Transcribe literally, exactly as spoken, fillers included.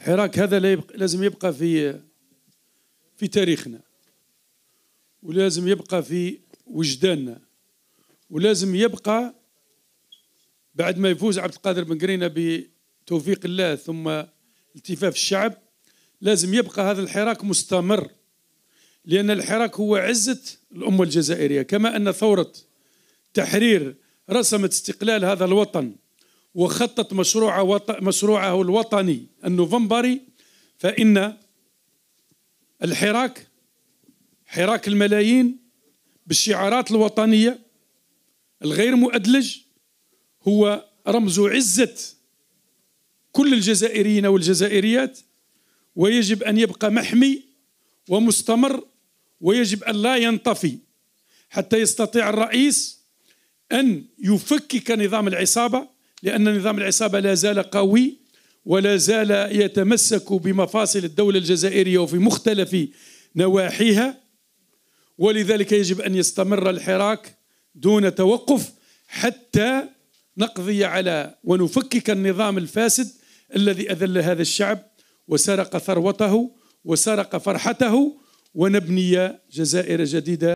الحراك هذا لا يبقى، لازم يبقى في في تاريخنا، ولازم يبقى في وجداننا، ولازم يبقى بعد ما يفوز عبد القادر بن قرينة بتوفيق الله ثم التفاف الشعب، لازم يبقى هذا الحراك مستمر، لأن الحراك هو عزة الأمة الجزائرية. كما أن ثورة تحرير رسمت استقلال هذا الوطن وخطت مشروعه وط... مشروعه الوطني النوفمبري، فإن الحراك حراك الملايين بالشعارات الوطنية الغير مؤدلج هو رمز عزة كل الجزائريين والجزائريات، ويجب أن يبقى محمي ومستمر، ويجب أن لا ينطفي حتى يستطيع الرئيس أن يفكك نظام العصابة، لأن نظام العصابة لا زال قوي ولا زال يتمسك بمفاصل الدولة الجزائرية وفي مختلف نواحيها. ولذلك يجب أن يستمر الحراك دون توقف حتى نقضي على ونفكك النظام الفاسد الذي أذل هذا الشعب وسرق ثروته وسرق فرحته، ونبني جزائر جديدة.